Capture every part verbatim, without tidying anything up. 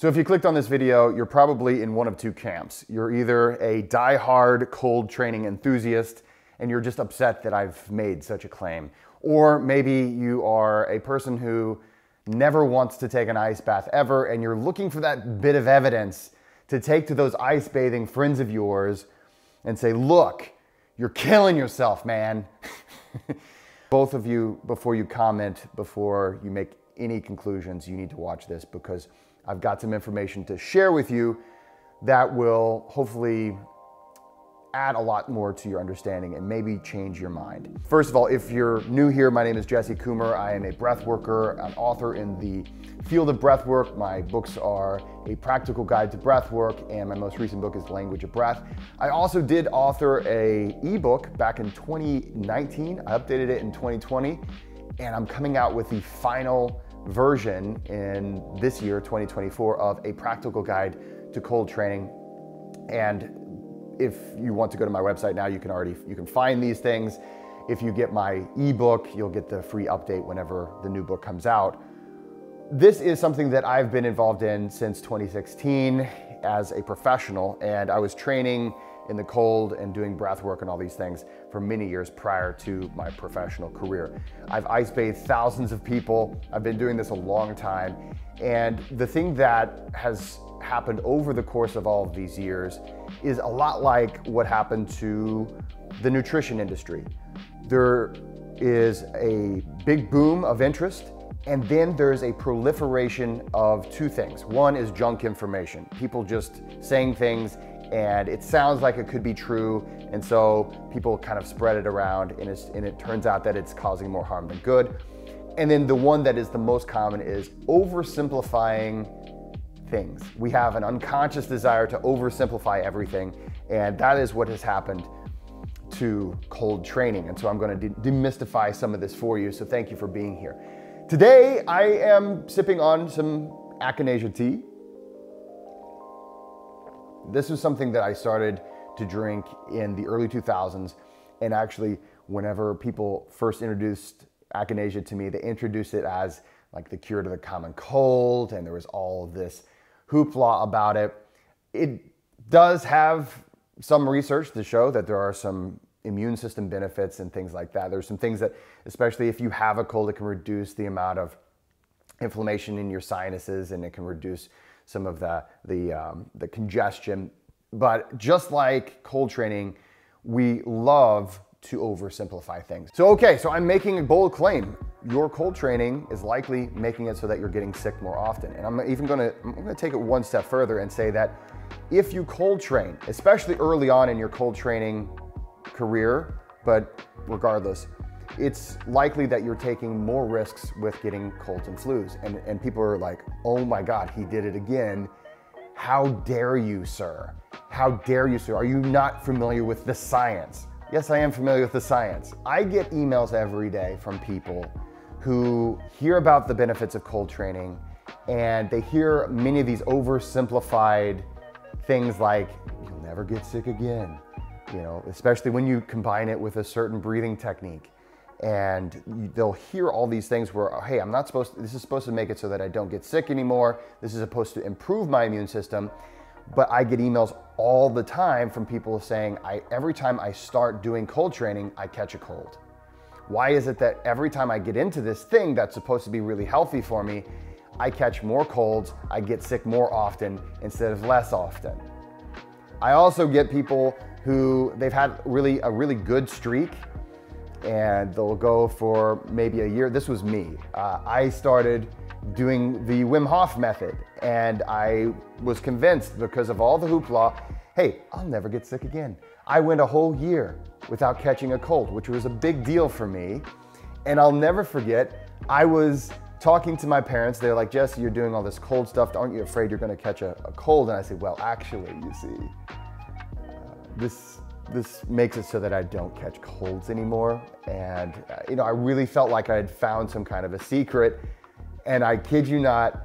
So if you clicked on this video, you're probably in one of two camps. You're either a die-hard cold training enthusiast and you're just upset that I've made such a claim. Or maybe you are a person who never wants to take an ice bath ever and you're looking for that bit of evidence to take to those ice bathing friends of yours and say, look, you're killing yourself, man. Both of you, before you comment, before you make any conclusions, you need to watch this because I've got some information to share with you that will hopefully add a lot more to your understanding and maybe change your mind. First of all, if you're new here, my name is Jesse Coomer. I am a breath worker, an author in the field of breath work. My books are A Practical Guide to Breath Work, and my most recent book is Language of Breath. I also did author a ebook back in twenty nineteen. I updated it in twenty twenty, and I'm coming out with the final version in this year, twenty twenty-four, of A Practical Guide to Cold Training. And if you want to go to my website now, you can already, you can find these things. If you get my ebook, you'll get the free update whenever the new book comes out. This is something that I've been involved in since twenty sixteen as a professional, and I was training in the cold and doing breath work and all these things for many years prior to my professional career. I've ice bathed thousands of people. I've been doing this a long time. And the thing that has happened over the course of all of these years is a lot like what happened to the nutrition industry. There is a big boom of interest, and then there's a proliferation of two things. One is junk information, people just saying things and it sounds like it could be true, and so people kind of spread it around, and, it's, and it turns out that it's causing more harm than good. And then the one that is the most common is oversimplifying things. We have an unconscious desire to oversimplify everything, and that is what has happened to cold training. And so I'm going to de demystify some of this for you, so thank you for being here. Today I am sipping on some Akinesia tea. This is something that I started to drink in the early two thousands, and actually whenever people first introduced Akinesia to me, they introduced it as like the cure to the common cold, and there was all of this hoopla about it. It does have some research to show that there are some immune system benefits and things like that. There's some things that, especially if you have a cold, it can reduce the amount of inflammation in your sinuses, and it can reduce some of the, the, um, the congestion. But just like cold training, we love to oversimplify things. So, okay, so I'm making a bold claim. Your cold training is likely making it so that you're getting sick more often. And I'm even gonna, I'm gonna take it one step further and say that if you cold train, especially early on in your cold training career, but regardless, it's likely that you're taking more risks with getting colds and flus. And, and people are like, oh my God, he did it again. How dare you, sir? How dare you, sir? Are you not familiar with the science? Yes, I am familiar with the science. I get emails every day from people who hear about the benefits of cold training, and they hear many of these oversimplified things like, you'll never get sick again, you know, especially when you combine it with a certain breathing technique. And they'll hear all these things where, hey, I'm not supposed to, this is supposed to make it so that I don't get sick anymore. This is supposed to improve my immune system. But I get emails all the time from people saying, I, every time I start doing cold training, I catch a cold. Why is it that every time I get into this thing that's supposed to be really healthy for me, I catch more colds, I get sick more often instead of less often? I also get people who, they've had really a really good streak, and they'll go for maybe a year. This was me. Uh, I started doing the Wim Hof Method, and I was convinced because of all the hoopla, hey, I'll never get sick again. I went a whole year without catching a cold, which was a big deal for me. And I'll never forget, I was talking to my parents. They're like, Jesse, you're doing all this cold stuff. Aren't you afraid you're gonna catch a, a cold? And I said, well, actually, you see, uh, this, This makes it so that I don't catch colds anymore. And uh, you know, I really felt like I had found some kind of a secret. And I kid you not,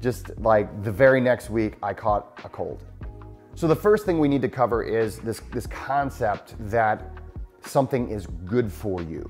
just like the very next week, I caught a cold. So the first thing we need to cover is this, this concept that something is good for you.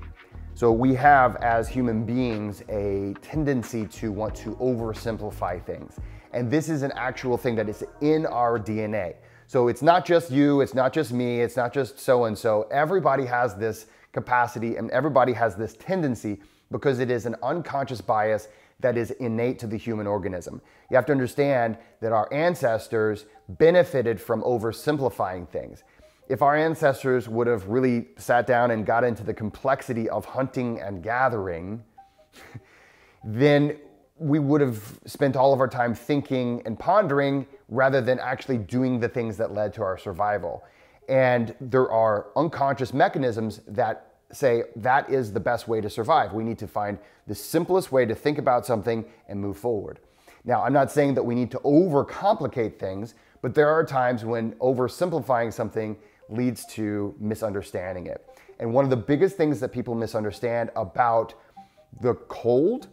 So we have, as human beings, a tendency to want to oversimplify things. And this is an actual thing that is in our D N A. So it's not just you, it's not just me, it's not just so-and-so. Everybody has this capacity and everybody has this tendency because it is an unconscious bias that is innate to the human organism. You have to understand that our ancestors benefited from oversimplifying things. If our ancestors would have really sat down and got into the complexity of hunting and gathering, then we would have spent all of our time thinking and pondering rather than actually doing the things that led to our survival. And there are unconscious mechanisms that say that is the best way to survive. We need to find the simplest way to think about something and move forward. Now, I'm not saying that we need to overcomplicate things, but there are times when oversimplifying something leads to misunderstanding it. And one of the biggest things that people misunderstand about the cold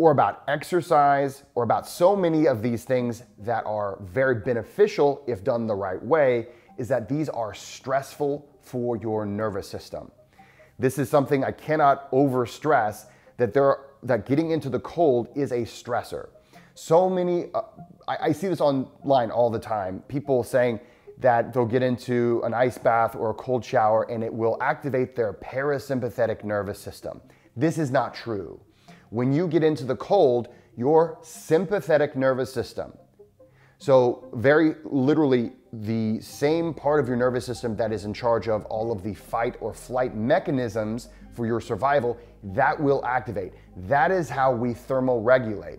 or about exercise or about so many of these things that are very beneficial if done the right way is that these are stressful for your nervous system. This is something I cannot overstress, that there are, that getting into the cold is a stressor. So many, uh, I, I see this online all the time, people saying that they'll get into an ice bath or a cold shower and it will activate their parasympathetic nervous system. This is not true. When you get into the cold, your sympathetic nervous system, so very literally the same part of your nervous system that is in charge of all of the fight or flight mechanisms for your survival, that will activate. That is how we thermoregulate.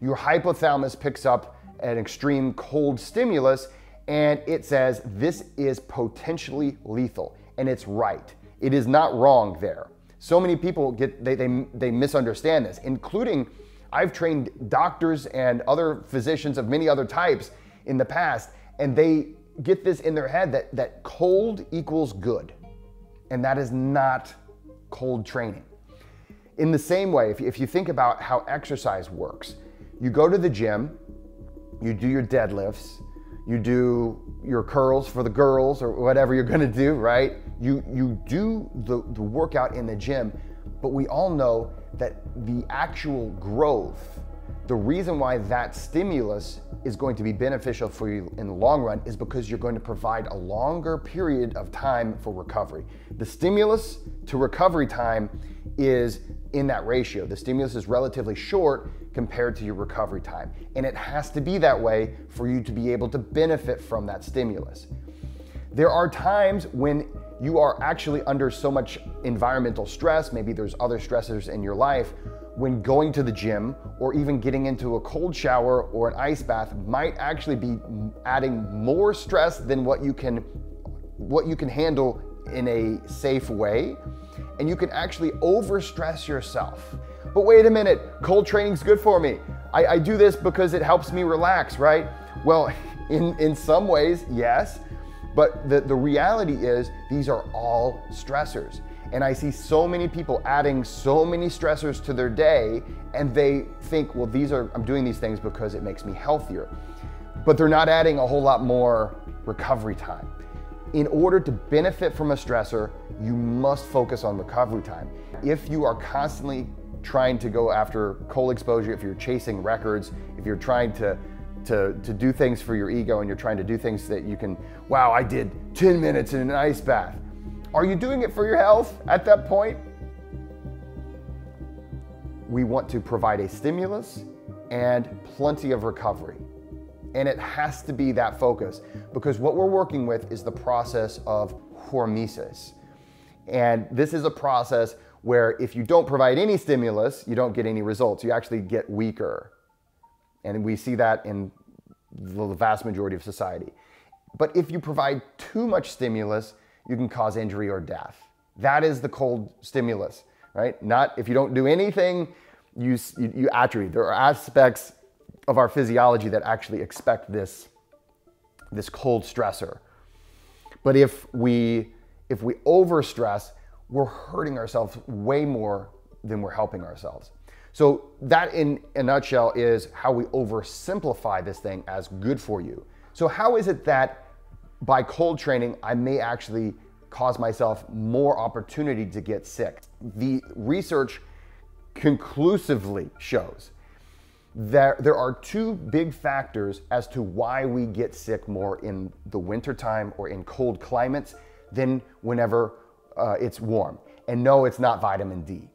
Your hypothalamus picks up an extreme cold stimulus and it says, this is potentially lethal. And it's right. It is not wrong there. So many people get, they, they, they misunderstand this, including I've trained doctors and other physicians of many other types in the past, and they get this in their head that, that cold equals good. And that is not cold training. In the same way, if, if you think about how exercise works, you go to the gym, you do your deadlifts, you do your curls for the girls or whatever you're gonna do, right? You, you do the, the workout in the gym, but we all know that the actual growth, the reason why that stimulus is going to be beneficial for you in the long run is because you're going to provide a longer period of time for recovery. The stimulus to recovery time is in that ratio. The stimulus is relatively short compared to your recovery time. And it has to be that way for you to be able to benefit from that stimulus. There are times when you are actually under so much environmental stress, maybe there's other stressors in your life, when going to the gym or even getting into a cold shower or an ice bath might actually be adding more stress than what you can, what you can handle in a safe way. And you can actually overstress yourself. But wait a minute, cold training's good for me. I, I do this because it helps me relax, right? Well, in, in some ways, yes, but the, the reality is these are all stressors. And I see so many people adding so many stressors to their day and they think, well, these are, I'm doing these things because it makes me healthier. But they're not adding a whole lot more recovery time. In order to benefit from a stressor, you must focus on recovery time. If you are constantly trying to go after cold exposure, if you're chasing records, if you're trying to, to, to do things for your ego and you're trying to do things that you can, wow, I did ten minutes in an ice bath. Are you doing it for your health at that point? We want to provide a stimulus and plenty of recovery. And it has to be that focus because what we're working with is the process of hormesis. And this is a process where if you don't provide any stimulus, you don't get any results. You actually get weaker. And we see that in the vast majority of society. But if you provide too much stimulus, you can cause injury or death. That is the cold stimulus, right? Not if you don't do anything, you, you, you atrophy. There are aspects of our physiology that actually expect this, this cold stressor. But if we, if we overstress, we're hurting ourselves way more than we're helping ourselves. So that in a nutshell is how we oversimplify this thing as good for you. So how is it that by cold training, I may actually cause myself more opportunity to get sick? The research conclusively shows There, there are two big factors as to why we get sick more in the wintertime or in cold climates than whenever uh, it's warm. And no, it's not vitamin D.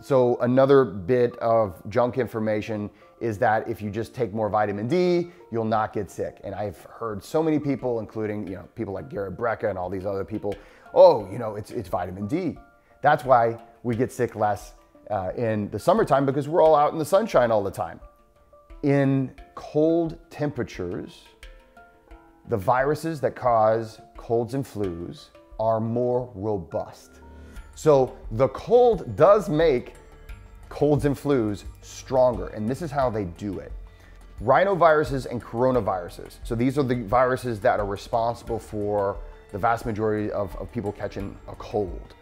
So another bit of junk information is that if you just take more vitamin D, you'll not get sick. And I've heard so many people, including you know people like Garrett Brecka and all these other people, oh, you know, it's, it's vitamin D. That's why we get sick less Uh, in the summertime, because we're all out in the sunshine all the time. In cold temperatures, the viruses that cause colds and flus are more robust. So the cold does make colds and flus stronger, and this is how they do it. Rhinoviruses and coronaviruses. So these are the viruses that are responsible for the vast majority of, of people catching a cold.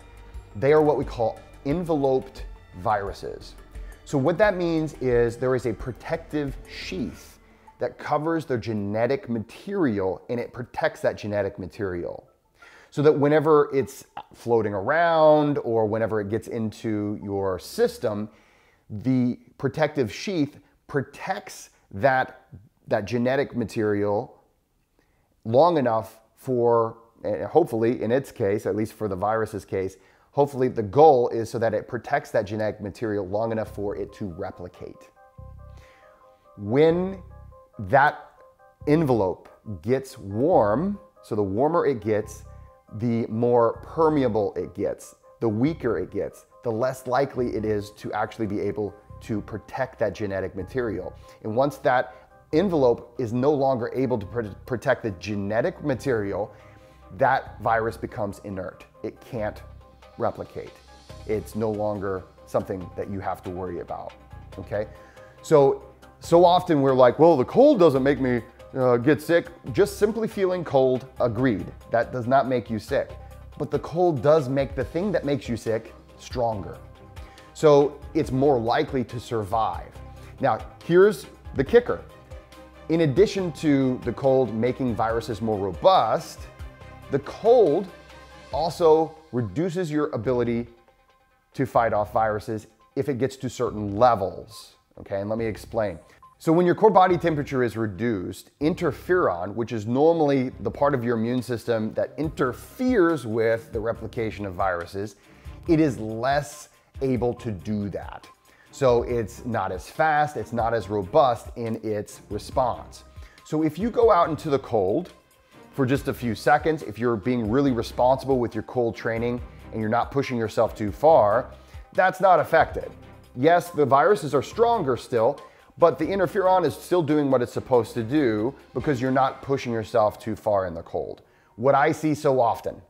They are what we call enveloped viruses. So what that means is there is a protective sheath that covers their genetic material, and it protects that genetic material so that whenever it's floating around or whenever it gets into your system, the protective sheath protects that, that genetic material long enough for, hopefully in its case, at least for the virus's case, hopefully the goal is so that it protects that genetic material long enough for it to replicate. When that envelope gets warm, so the warmer it gets, the more permeable it gets, the weaker it gets, the less likely it is to actually be able to protect that genetic material. And once that envelope is no longer able to pr- protect the genetic material, that virus becomes inert. It can't replicate. It's no longer something that you have to worry about, okay? So, so often we're like, well, the cold doesn't make me uh, get sick. Just simply feeling cold, agreed. That does not make you sick. But the cold does make the thing that makes you sick stronger. So it's more likely to survive. Now, here's the kicker. In addition to the cold making viruses more robust, the cold also reduces your ability to fight off viruses if it gets to certain levels, okay? And let me explain. So when your core body temperature is reduced, interferon, which is normally the part of your immune system that interferes with the replication of viruses, it is less able to do that. So it's not as fast, it's not as robust in its response. So if you go out into the cold for just a few seconds, if you're being really responsible with your cold training and you're not pushing yourself too far, that's not affected. Yes, the viruses are stronger still, but the interferon is still doing what it's supposed to do because you're not pushing yourself too far in the cold. What I see so often,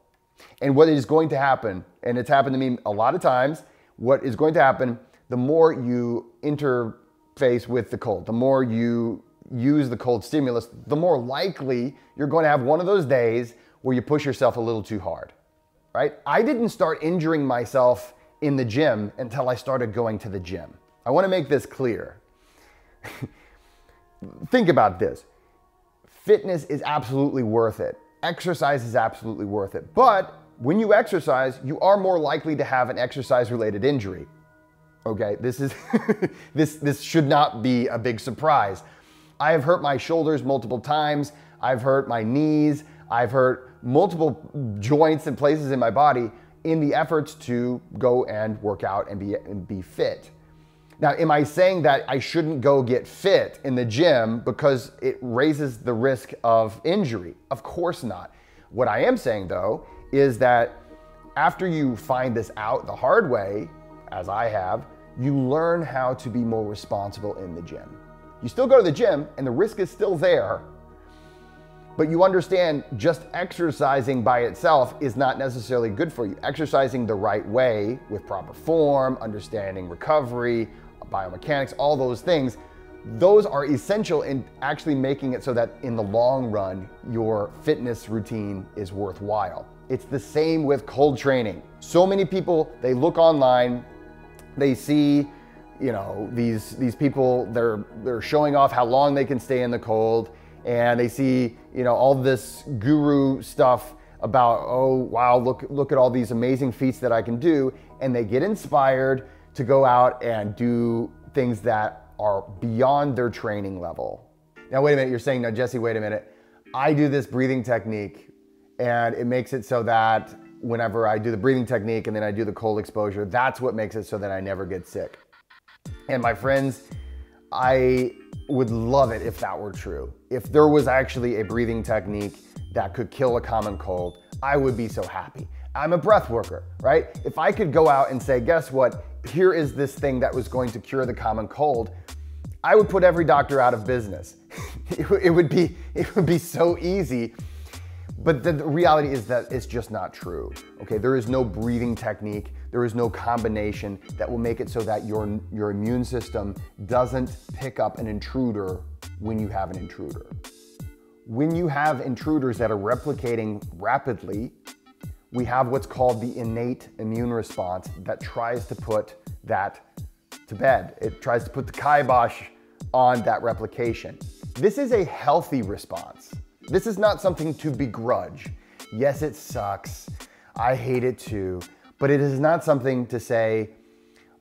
and what is going to happen, and it's happened to me a lot of times, what is going to happen, the more you interface with the cold, the more you use the cold stimulus, the more likely you're going to have one of those days where you push yourself a little too hard, right? I didn't start injuring myself in the gym until I started going to the gym. I want to make this clear. Think about this. Fitness is absolutely worth it. Exercise is absolutely worth it. But when you exercise, you are more likely to have an exercise-related injury. Okay, this is this this should not be a big surprise. I have hurt my shoulders multiple times. I've hurt my knees. I've hurt multiple joints and places in my body in the efforts to go and work out and be, and be fit. Now, am I saying that I shouldn't go get fit in the gym because it raises the risk of injury? Of course not. What I am saying though, is that after you find this out the hard way, as I have, you learn how to be more responsible in the gym. You still go to the gym and the risk is still there, but you understand just exercising by itself is not necessarily good for you. Exercising the right way with proper form, understanding recovery, biomechanics, all those things, those are essential in actually making it so that in the long run, your fitness routine is worthwhile. It's the same with cold training. So many people, they look online, they see you know, these these people, they're they're showing off how long they can stay in the cold, and they see, you know, all this guru stuff about, oh, wow, look, look at all these amazing feats that I can do, and they get inspired to go out and do things that are beyond their training level. Now, wait a minute, you're saying, no, Jesse, wait a minute. I do this breathing technique and it makes it so that whenever I do the breathing technique and then I do the cold exposure, that's what makes it so that I never get sick. And my friends, I would love it if that were true. If there was actually a breathing technique that could kill a common cold, I would be so happy. I'm a breath worker, right? If I could go out and say, guess what? Here is this thing that was going to cure the common cold, I would put every doctor out of business. it, it would be, it would be so easy. But the, the reality is that it's just not true, okay? There is no breathing technique, there is no combination that will make it so that your, your immune system doesn't pick up an intruder when you have an intruder. When you have intruders that are replicating rapidly, we have what's called the innate immune response that tries to put that to bed. It tries to put the kibosh on that replication. This is a healthy response. This is not something to begrudge. Yes, it sucks. I hate it too. But it is not something to say,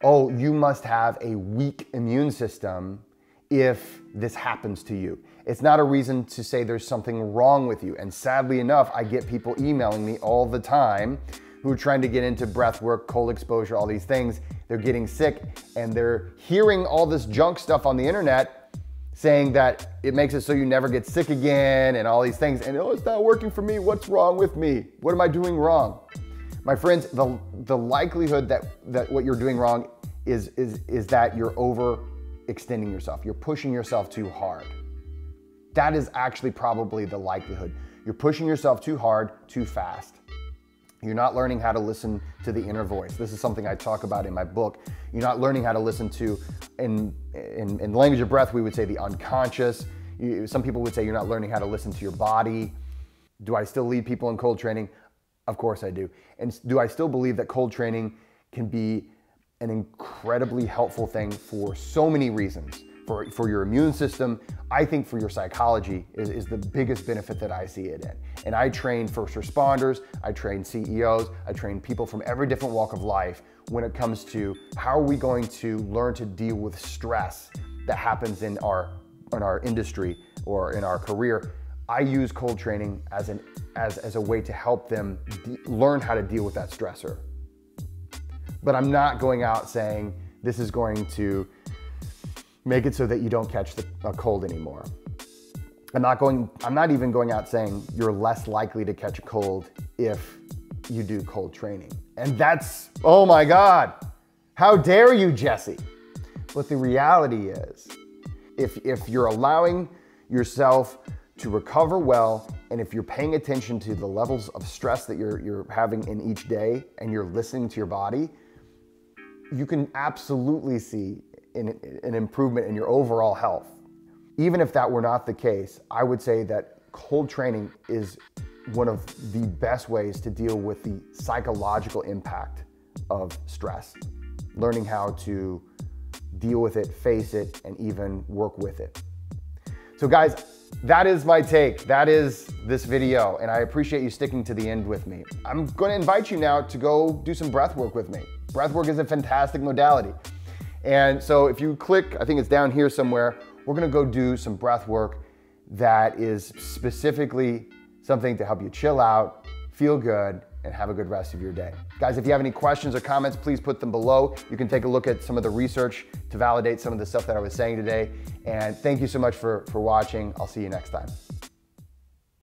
oh, you must have a weak immune system if this happens to you. It's not a reason to say there's something wrong with you. And sadly enough, I get people emailing me all the time who are trying to get into breath work, cold exposure, all these things. They're getting sick and they're hearing all this junk stuff on the internet saying that it makes it so you never get sick again and all these things. And oh, it's not working for me. What's wrong with me? What am I doing wrong? My friends, the, the likelihood that, that what you're doing wrong is, is, is that you're overextending yourself. You're pushing yourself too hard. That is actually probably the likelihood. You're pushing yourself too hard, too fast. You're not learning how to listen to the inner voice. This is something I talk about in my book. You're not learning how to listen to, in, in, in Language of Breath, we would say the unconscious. You, some people would say you're not learning how to listen to your body. Do I still lead people in cold training? Of course I do. And do I still believe that cold training can be an incredibly helpful thing for so many reasons? For, for your immune system, I think for your psychology is, is the biggest benefit that I see it in. And I train first responders, I train C E Os, I train people from every different walk of life when it comes to how are we going to learn to deal with stress that happens in our, in our industry or in our career. I use cold training as, an, as, as a way to help them learn how to deal with that stressor. But I'm not going out saying this is going to make it so that you don't catch the uh, cold anymore. I'm not going, I'm not even going out saying you're less likely to catch a cold if you do cold training. And that's, oh my God, how dare you, Jesse? But the reality is, if, if you're allowing yourself to recover well, and if you're paying attention to the levels of stress that you're, you're having in each day, and you're listening to your body, you can absolutely see an improvement in your overall health. Even if that were not the case, I would say that cold training is one of the best ways to deal with the psychological impact of stress. Learning how to deal with it, face it, and even work with it. So guys, that is my take. That is this video, and I appreciate you sticking to the end with me. I'm gonna invite you now to go do some breath work with me. Breath work is a fantastic modality. And so if you click, I think it's down here somewhere, we're gonna go do some breath work that is specifically something to help you chill out, feel good, and have a good rest of your day. Guys, if you have any questions or comments, please put them below. You can take a look at some of the research to validate some of the stuff that I was saying today. And thank you so much for, for watching. I'll see you next time.